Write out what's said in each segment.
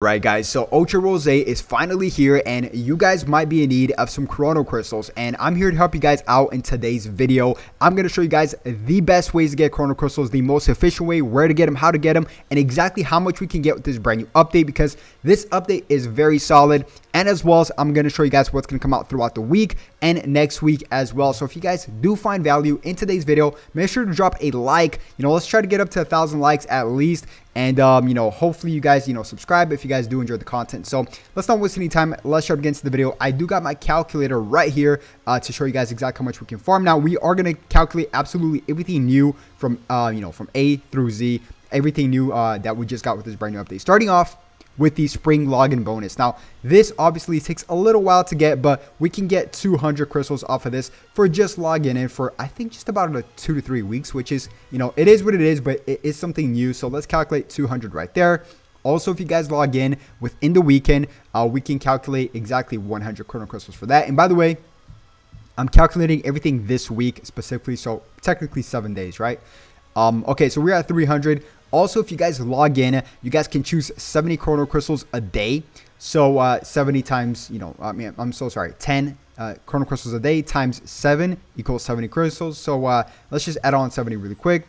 Right guys, so Ultra Rose is finally here and you guys might be in need of some Chrono Crystals, and I'm here to help you guys out in today's video. I'm going to show you guys the best ways to get Chrono Crystals, the most efficient way, where to get them, how to get them, and exactly how much we can get with this brand new update, because this update is very solid. And as well as I'm going to show you guys what's going to come out throughout the week and next week as well. So if you guys do find value in today's video, make sure to drop a like. You know, let's try to get up to 1,000 likes at least. And, you know, hopefully you guys, you know, subscribe if you guys do enjoy the content. So let's not waste any time. Let's jump into the video. I do got my calculator right here to show you guys exactly how much we can farm. Now, we are going to calculate absolutely everything new from, you know, from A through Z, everything new that we just got with this brand new update. Starting off with the spring login bonus. Now, this obviously takes a little while to get, but we can get 200 crystals off of this for just login in for, I think, just about 2 to 3 weeks, which is, you know, it is what it is, but it is something new. So let's calculate 200 right there. Also, if you guys log in within the weekend, we can calculate exactly 100 Chrono Crystals for that. And by the way, I'm calculating everything this week specifically, so technically 7 days, right? Okay, so we're at 300. Also, if you guys log in, you guys can choose 70 Chrono Crystals a day. So 70 times, you know, I mean, I'm so sorry, 10 Chrono Crystals a day times 7 equals 70 crystals. So let's just add on 70 really quick.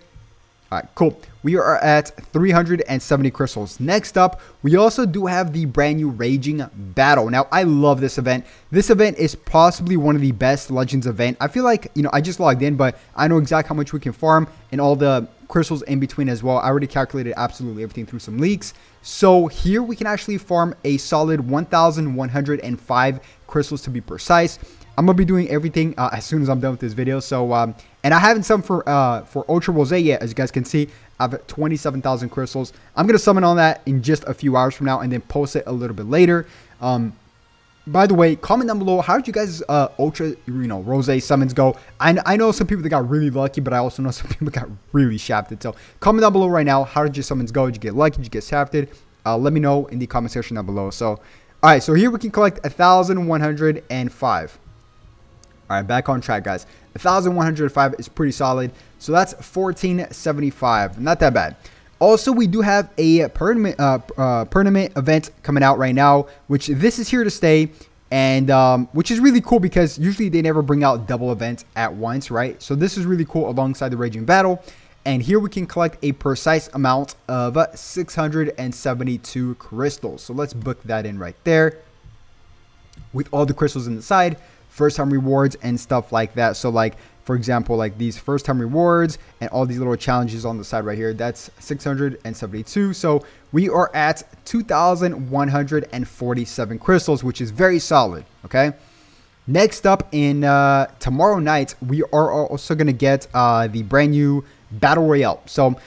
All right, cool. We are at 370 crystals. Next up, we also do have the brand new Raging Battle. Now, I love this event. This event is possibly one of the best Legends event. I feel like, you know, I just logged in, but I know exactly how much we can farm and all the crystals in between as well. I already calculated absolutely everything through some leaks. So here we can actually farm a solid 1,105 crystals to be precise. I'm gonna be doing everything as soon as I'm done with this video. So and I haven't summoned for Ultra Rose yet. As you guys can see, I've got 27,000 crystals. I'm gonna summon on that in just a few hours from now and then post it a little bit later. By the way, comment down below, how did you guys Ultra, you know, Rose summons go? I know some people that got really lucky, but I also know some people got really shafted. So comment down below right now, how did your summons go? Did you get lucky? Did you get shafted? Let me know in the comment section down below. So all right, so here we can collect 1,105. All right, back on track, guys. 1,105 is pretty solid. So that's 1,475. Not that bad. Also, we do have a tournament event coming out right now, which this is here to stay, and which is really cool because usually they never bring out double events at once, right? So this is really cool alongside the Raging Battle, and here we can collect a precise amount of 672 crystals. So let's book that in right there with all the crystals in the side, first time rewards and stuff like that. So like, for example, like these first time rewards and all these little challenges on the side right here, that's 672. So we are at 2,147 crystals, which is very solid. Okay. Next up in tomorrow night, we are also going to get the brand new Battle Royale. So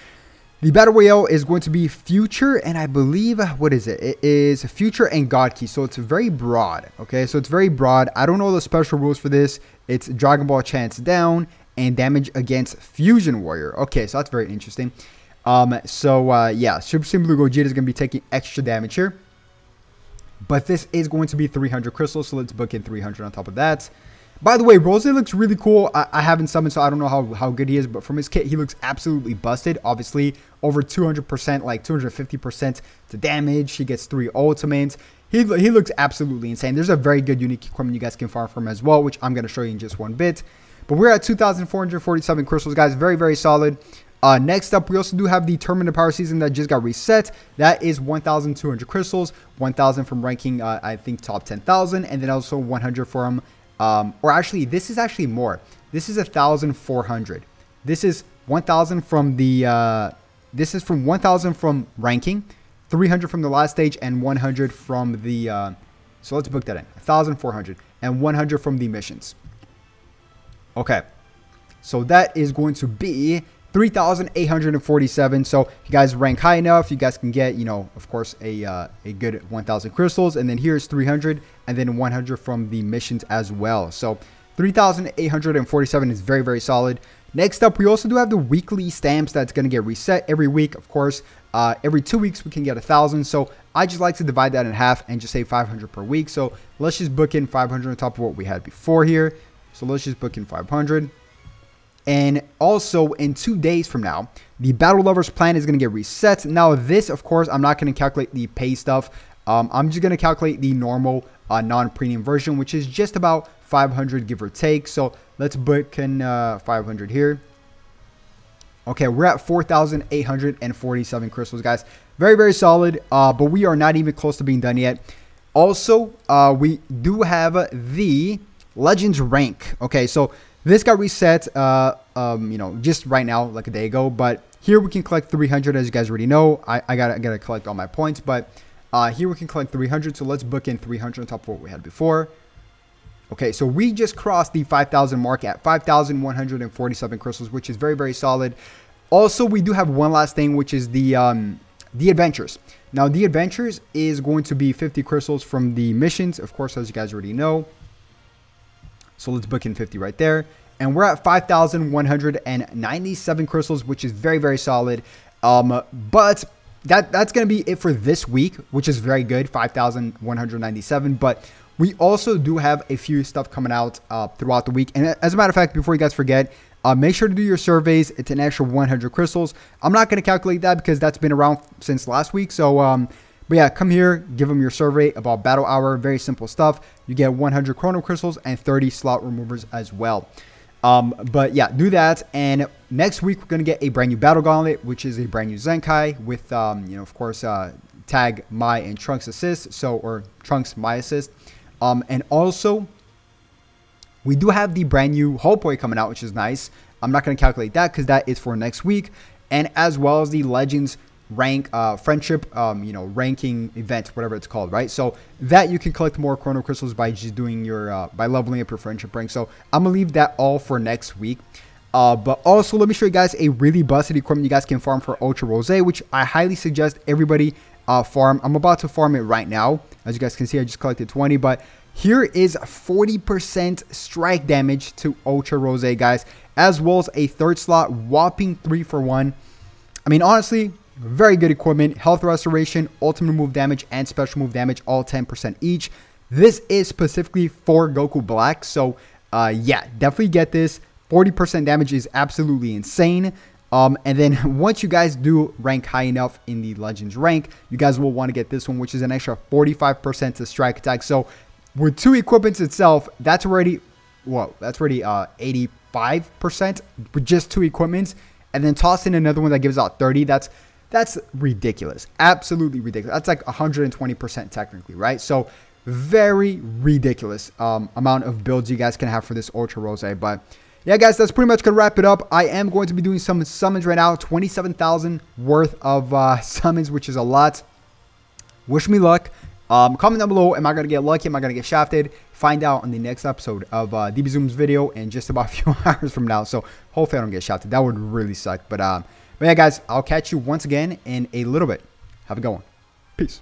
the Battle Royale is going to be Future, and I believe, what is it? It is Future and God Key. So it's very broad. Okay. So it's very broad. I don't know the special rules for this. It's Dragon Ball Chance Down and damage against Fusion Warrior. Okay, so that's very interesting. Yeah, Super Saiyan Blue Gogeta is going to be taking extra damage here. But this is going to be 300 crystals, so let's book in 300 on top of that. By the way, Rose looks really cool. I haven't summoned, so I don't know how good he is. But from his kit, he looks absolutely busted. Obviously, over 200%, like 250% to damage. He gets 3 ultimates. He looks absolutely insane. There's a very good unique equipment you guys can farm from as well, which I'm going to show you in just one bit. But we're at 2,447 crystals, guys. Very, very solid. Next up, we also do have the Terminator Power Season that just got reset. That is 1,200 crystals, 1,000 from ranking, I think, top 10,000, and then also 100 from, or actually, this is actually more. This is 1,400. This is 1,000 from the, this is from 1,000 from ranking, 300 from the last stage, and 100 from the, so let's book that in, 1,400 and 100 from the missions. Okay, so that is going to be 3,847. So if you guys rank high enough, you guys can get, you know, of course, a good 1,000 crystals, and then here's 300 and then 100 from the missions as well. So 3,847 is very, very solid. Next up, we also do have the weekly stamps that's going to get reset every week. Of course, every 2 weeks we can get 1,000. So I just like to divide that in half and just say 500 per week. So let's just book in 500 on top of what we had before here. So let's just book in 500. And also in 2 days from now, the Battle Lovers plan is going to get reset. Now this, of course, I'm not going to calculate the pay stuff. I'm just going to calculate the normal non-premium version, which is just about 500, give or take. So let's book in 500 here. Okay, we're at 4,847 crystals, guys. Very, very solid, but we are not even close to being done yet. Also, we do have the Legends rank. Okay, so this got reset, you know, just right now, like a day ago. But here we can collect 300, as you guys already know. I gotta collect all my points, but here we can collect 300. So let's book in 300 on top of what we had before. Okay, so we just crossed the 5,000 mark at 5,147 crystals, which is very, very solid. Also, we do have one last thing, which is the adventures. Now, the adventures is going to be 50 crystals from the missions, of course, as you guys already know. So let's book in 50 right there. And we're at 5,197 crystals, which is very, very solid. But that's going to be it for this week, which is very good, 5,197. But we also do have a few stuff coming out throughout the week. And as a matter of fact, before you guys forget, make sure to do your surveys. It's an extra 100 crystals. I'm not going to calculate that because that's been around since last week. So, but yeah, come here, give them your survey about Battle Hour. Very simple stuff. You get 100 Chrono Crystals and 30 slot removers as well. But yeah, do that. And next week, we're going to get a brand new Battle Gauntlet, which is a brand new Zenkai with, you know, of course, tag my and Trunks assist. So, or Trunks my assist. And also, we do have the brand new Hulpoi coming out, which is nice. I'm not going to calculate that because that is for next week. And as well as the Legends rank, friendship, you know, ranking event, whatever it's called, right? So that you can collect more Chrono Crystals by just doing your, by leveling up your friendship rank. So I'm going to leave that all for next week. But also, let me show you guys a really busted equipment you guys can farm for Ultra Rose, which I highly suggest everybody farm. I'm about to farm it right now. As you guys can see, I just collected 20, but here is 40% strike damage to Ultra Rose, guys, as well as a third slot, whopping 3 for 1. I mean, honestly, very good equipment. Health restoration, ultimate move damage, and special move damage, all 10% each. This is specifically for Goku Black, so yeah, definitely get this. 40% damage is absolutely insane. And then once you guys do rank high enough in the Legends rank, you guys will want to get this one, which is an extra 45% to strike attack. So with two equipments itself, that's already, whoa, that's already 85% with just two equipments. And then toss in another one that gives out 30. That's ridiculous. Absolutely ridiculous. That's like 120% technically, right? So very ridiculous amount of builds you guys can have for this Ultra Rose. But yeah, guys, that's pretty much going to wrap it up. I am going to be doing some summons right now. 27,000 worth of summons, which is a lot. Wish me luck. Comment down below. Am I going to get lucky? Am I going to get shafted? Find out on the next episode of DB Zoom's video in just about a few hours from now. So hopefully I don't get shafted. That would really suck. But yeah, guys, I'll catch you once again in a little bit. Have a good one. Peace.